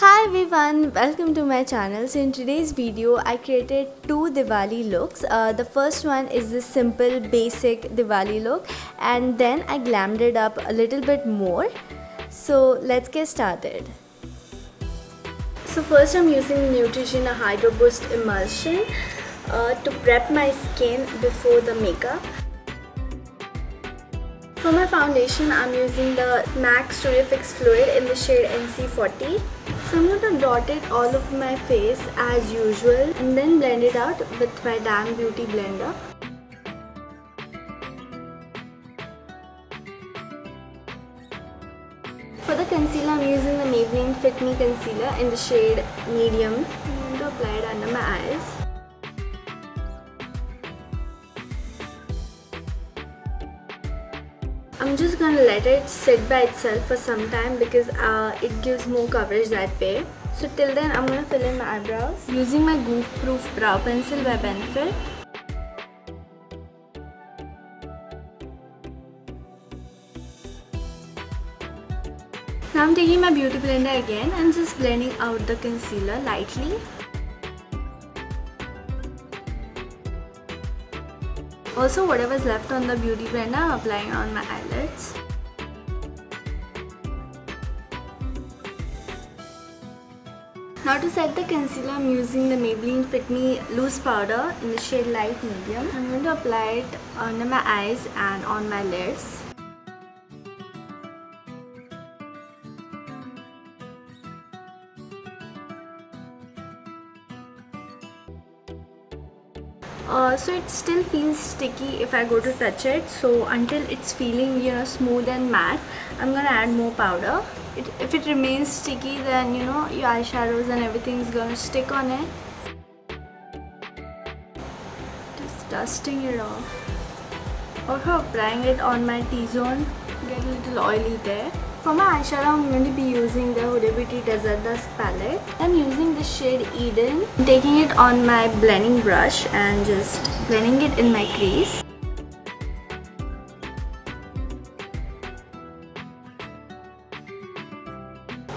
Hi everyone, welcome to my channel. So in today's video I created two Diwali looks. The first one is this simple basic Diwali look, and then I glammed it up a little bit more. So let's get started. So first I'm using Neutrogena Hydro Boost Emulsion to prep my skin before the makeup. For my foundation, I'm using the MAC Studio Fix Fluid in the shade NC40. So I'm going to dot it all over my face as usual and then blend it out with my Damp Beauty Blender. For the concealer, I'm using the Maybelline Fit Me Concealer in the shade Medium. I'm going to apply it under my eyes. I'm just gonna let it sit by itself for some time because it gives more coverage that way. So till then I'm gonna fill in my eyebrows using my Goof Proof Brow Pencil by Benefit. Now I'm taking my Beauty Blender again and just blending out the concealer lightly. Also, whatever's left on the Beauty Blender, I'm applying on my eyelids. Now to set the concealer, I'm using the Maybelline Fit Me Loose Powder in the shade Light Medium. I'm going to apply it under my eyes and on my lids. So it still feels sticky if I go to touch it, so until it's feeling, you know, smooth and matte, I'm gonna add more powder. If it remains sticky, then, you know, your eyeshadows and everything is gonna stick on it. Just dusting it off. Also applying it on my T-zone, get a little oily there. For my eyeshadow, I'm going to be using the Huda Beauty Desert Dust palette. I'm using the shade Eden. I'm taking it on my blending brush and just blending it in my crease.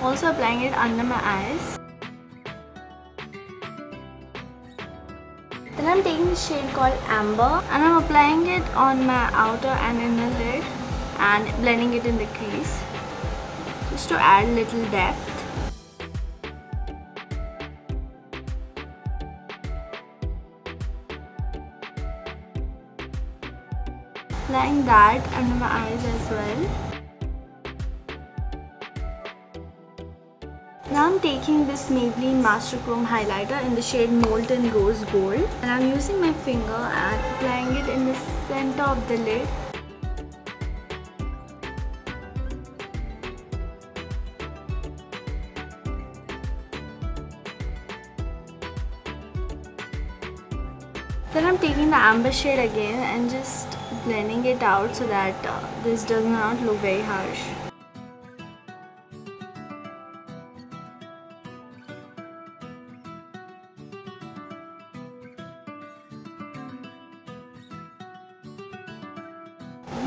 Also applying it under my eyes. Then I'm taking the shade called Amber and I'm applying it on my outer and inner lid and blending it in the crease. Just to add little depth. Applying that under my eyes as well. Now I'm taking this Maybelline Master Chrome highlighter in the shade Molten Rose Gold, and I'm using my finger and applying it in the center of the lid. Then I'm taking the amber shade again and just blending it out so that this does not look very harsh.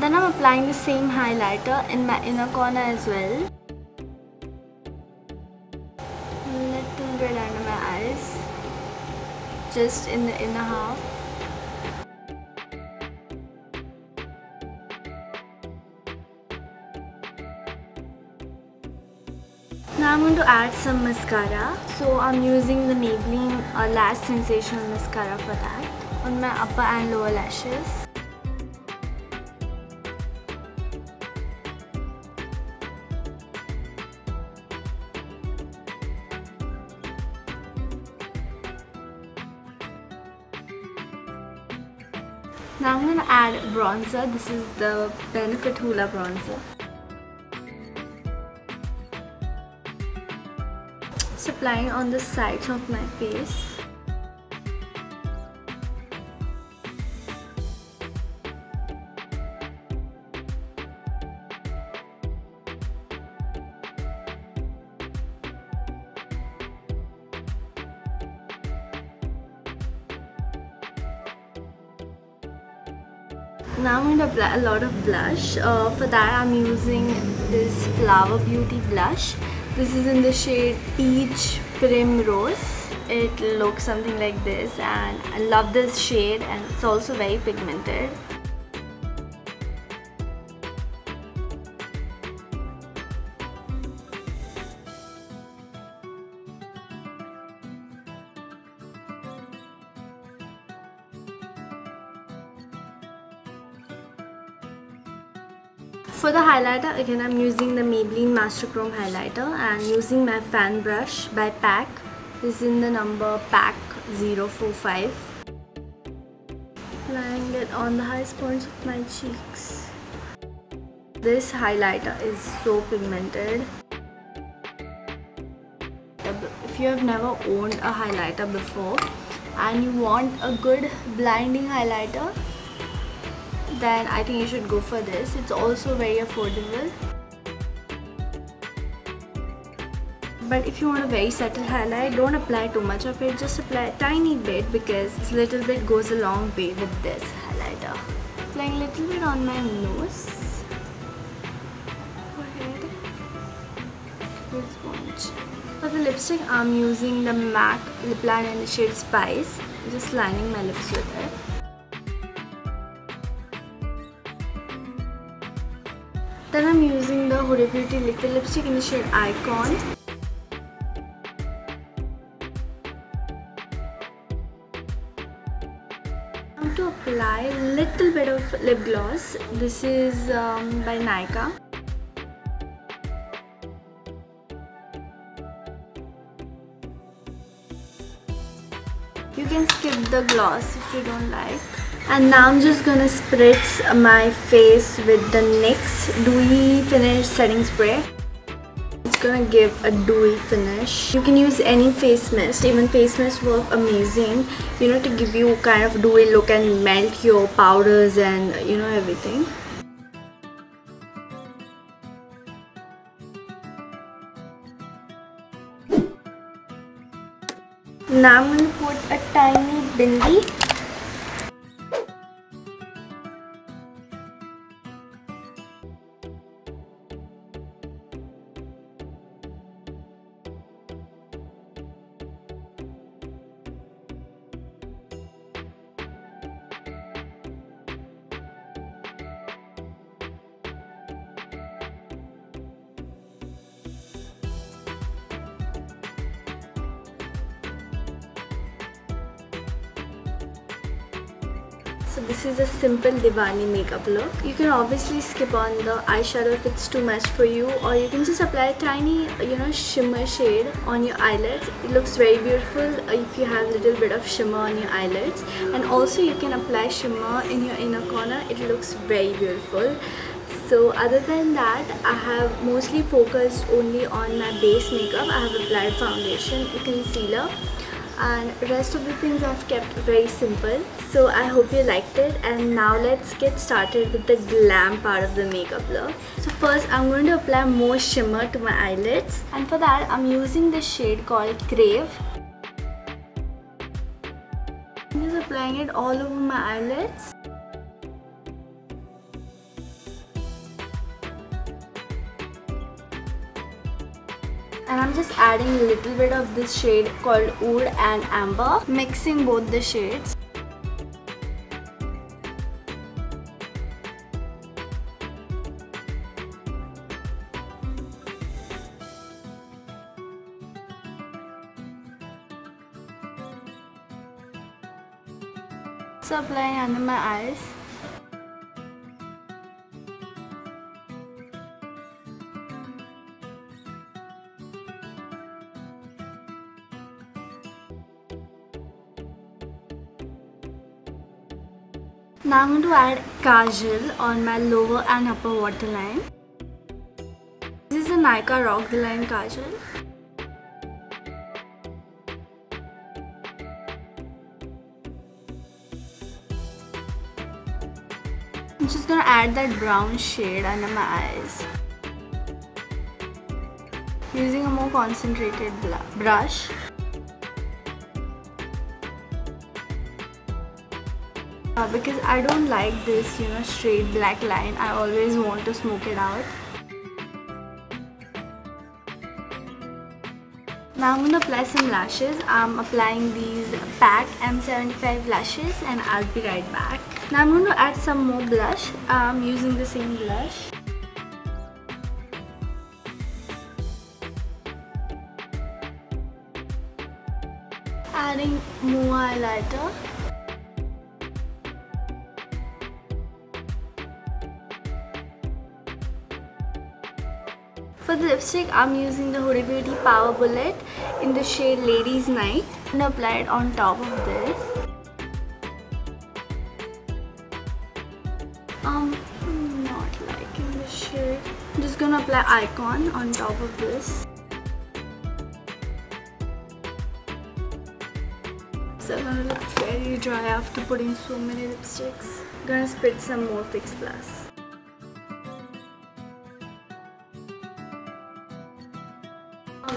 Then I'm applying the same highlighter in my inner corner as well. A little bit under my eyes, just in the inner half. Now I'm going to add some mascara. So I'm using the Maybelline Lash Sensational Mascara for that on my upper and lower lashes. Now I'm going to add bronzer. This is the Benefit Hoola Bronzer. Applying on the sides of my face. Now I'm going to apply a lot of blush. For that I'm using this Flower Beauty blush. This is in the shade Peach Primrose. It looks something like this, and I love this shade, and it's also very pigmented. For the highlighter, again I'm using the Maybelline Master Chrome highlighter and using my fan brush by PAC. This is in the number PAC 045. Applying it on the highest points of my cheeks. This highlighter is so pigmented. If you have never owned a highlighter before and you want a good blinding highlighter, then I think you should go for this. It's also very affordable. But if you want a very subtle highlight, don't apply too much of it. Just apply a tiny bit, because this little bit goes a long way with this highlighter. Applying a little bit on my nose. Forehead. This sponge. For the lipstick, I'm using the MAC lip line in the shade Spice. Just lining my lips with it. Then I'm using the Huda Beauty Liquid Lipstick in the shade Icon. I'm to apply a little bit of lip gloss. This is by Nykaa. You can skip the gloss if you don't like. And now I'm just gonna spritz my face with the NYX Dewy Finish setting spray. It's gonna give a dewy finish. You can use any face mist. Even face mist work amazing, you know, to give you kind of dewy look and melt your powders and, you know, everything. Now I'm gonna put a tiny bindi. So this is a simple Diwali makeup look. You can obviously skip on the eyeshadow if it's too much for you, or you can just apply a tiny, you know, shimmer shade on your eyelids. It looks very beautiful if you have a little bit of shimmer on your eyelids. And also you can apply shimmer in your inner corner. It looks very beautiful. So other than that, I have mostly focused only on my base makeup. I have applied foundation, concealer, and rest of the things I've kept very simple. So I hope you liked it, and now let's get started with the glam part of the makeup look. So first I'm going to apply more shimmer to my eyelids, and for that I'm using this shade called Crave. I'm just applying it all over my eyelids. And I'm just adding a little bit of this shade called Oud and Amber, mixing both the shades. So applying under my eyes. Now I'm going to add Kajal on my lower and upper waterline. This is the Nykaa Rock the Line Kajal. I'm just going to add that brown shade under my eyes. Using a more concentrated brush. Because I don't like this, you know, straight black line. I always want to smoke it out. Now I'm going to apply some lashes. I'm applying these PAC M75 lashes and I'll be right back. Now I'm going to add some more blush. I'm using the same blush. Adding more highlighter. For the lipstick, I'm using the Huda Beauty Power Bullet in the shade Ladies Night and apply it on top of this. I'm not liking this shade. I'm just gonna apply Icon on top of this. So I'm gonna look very dry after putting so many lipsticks. I'm gonna spritz some more Fix Plus.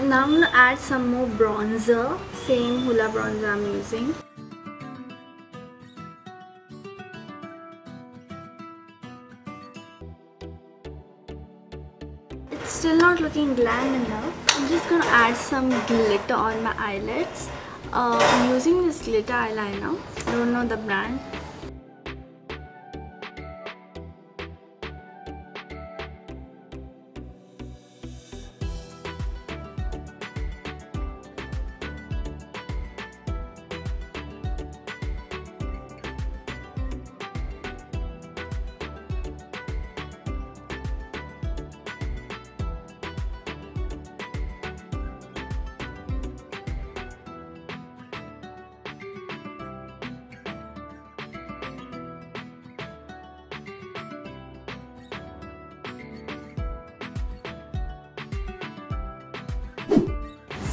Now I'm going to add some more bronzer, same Hoola bronzer I'm using. It's still not looking glam enough. I'm just going to add some glitter on my eyelids. I'm using this glitter eyeliner, I don't know the brand.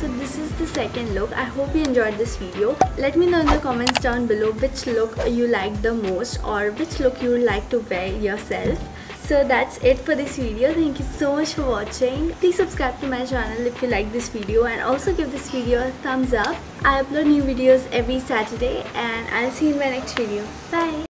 So this is the second look. I hope you enjoyed this video. Let me know in the comments down below which look you liked the most or which look you would like to wear yourself. So that's it for this video. Thank you so much for watching. Please subscribe to my channel if you like this video and also give this video a thumbs up. I upload new videos every Saturday and I'll see you in my next video. Bye!